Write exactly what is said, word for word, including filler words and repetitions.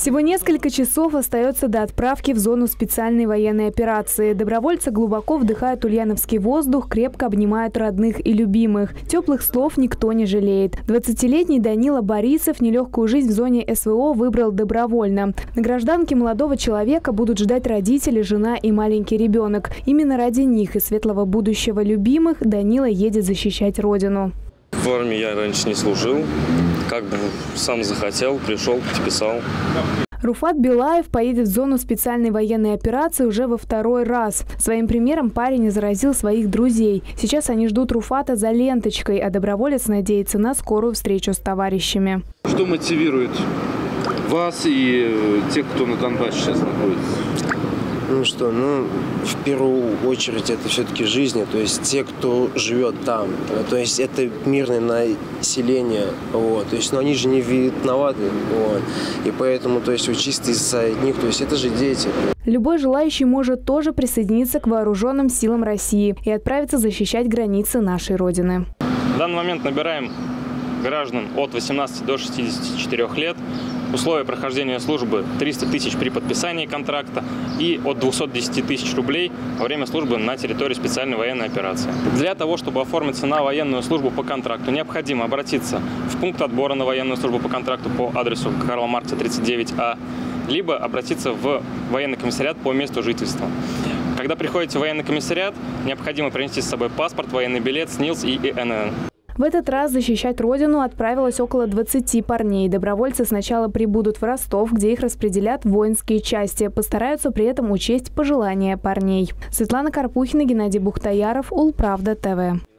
Всего несколько часов остается до отправки в зону специальной военной операции. Добровольцы глубоко вдыхают ульяновский воздух, крепко обнимают родных и любимых. Теплых слов никто не жалеет. двадцатилетний Данила Борисов нелегкую жизнь в зоне эс вэ о выбрал добровольно. На гражданке молодого человека будут ждать родители, жена и маленький ребенок. Именно ради них и светлого будущего любимых Данила едет защищать родину. В армии я раньше не служил. Как бы сам захотел, пришел, подписал. Руфат Белаев поедет в зону специальной военной операции уже во второй раз. Своим примером парень заразил своих друзей. Сейчас они ждут Руфата за ленточкой, а доброволец надеется на скорую встречу с товарищами. Что мотивирует вас и тех, кто на Донбассе сейчас находится? Ну что, ну, в первую очередь это все-таки жизнь, то есть те, кто живет там, то есть это мирное население, вот, то есть, но они же не виноваты, вот, и поэтому, то есть, учиться из-за них, то есть это же дети. Любой желающий может тоже присоединиться к вооруженным силам России и отправиться защищать границы нашей Родины. В данный момент набираем граждан от восемнадцати до шестидесяти четырёх лет. Условия прохождения службы – триста тысяч при подписании контракта и от двухсот десяти тысяч рублей во время службы на территории специальной военной операции. Для того, чтобы оформиться на военную службу по контракту, необходимо обратиться в пункт отбора на военную службу по контракту по адресу Карла Маркса тридцать девять А, либо обратиться в военный комиссариат по месту жительства. Когда приходите в военный комиссариат, необходимо принести с собой паспорт, военный билет, СНИЛС и и эн эн. В этот раз защищать родину отправилось около двадцати парней. Добровольцы сначала прибудут в Ростов, где их распределят в воинские части. Постараются при этом учесть пожелания парней. Светлана Карпухина, Геннадий Бухтаяров, УлПравда тэ вэ.